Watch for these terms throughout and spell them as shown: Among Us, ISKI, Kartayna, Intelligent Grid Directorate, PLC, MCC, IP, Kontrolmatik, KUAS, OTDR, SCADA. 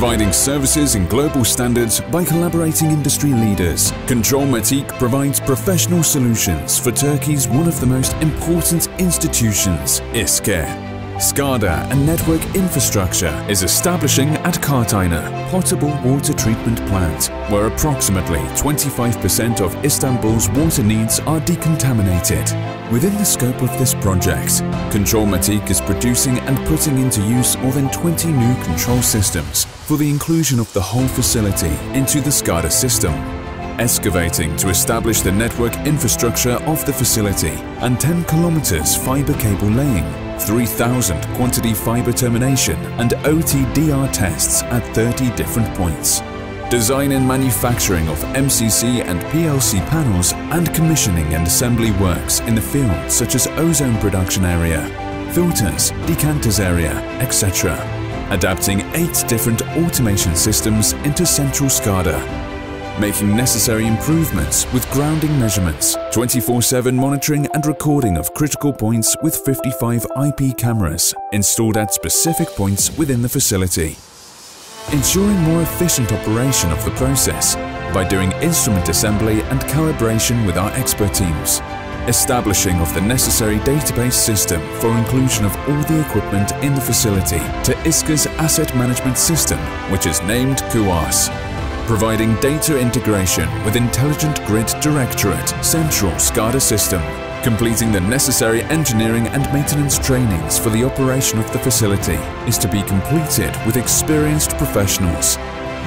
providing services in global standards by collaborating industry leaders. Kontrolmatik provides professional solutions for Turkey's one of the most important institutions, ISKI. SCADA and network infrastructure is establishing at Kartayna potable water treatment plant, where approximately 25% of Istanbul's water needs are decontaminated. Within the scope of this project, Kontrolmatik is producing and putting into use more than 20 new control systems for the inclusion of the whole facility into the SCADA system, excavating to establish the network infrastructure of the facility and 10 kilometers fiber cable laying, 3,000 quantity fiber termination and OTDR tests at 30 different points. Design and manufacturing of MCC and PLC panels and commissioning and assembly works in the field such as ozone production area, filters, decanters area, etc. Adapting 8 different automation systems into central SCADA. Making necessary improvements with grounding measurements, 24/7 monitoring and recording of critical points with 55 IP cameras installed at specific points within the facility. Ensuring more efficient operation of the process by doing instrument assembly and calibration with our expert teams. Establishing of the necessary database system for inclusion of all the equipment in the facility to ISKI's asset management system, which is named KUAS. Providing data integration with Intelligent Grid Directorate Central SCADA System, completing the necessary engineering and maintenance trainings for the operation of the facility is to be completed with experienced professionals.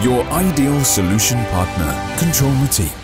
Your ideal solution partner, Kontrolmatik.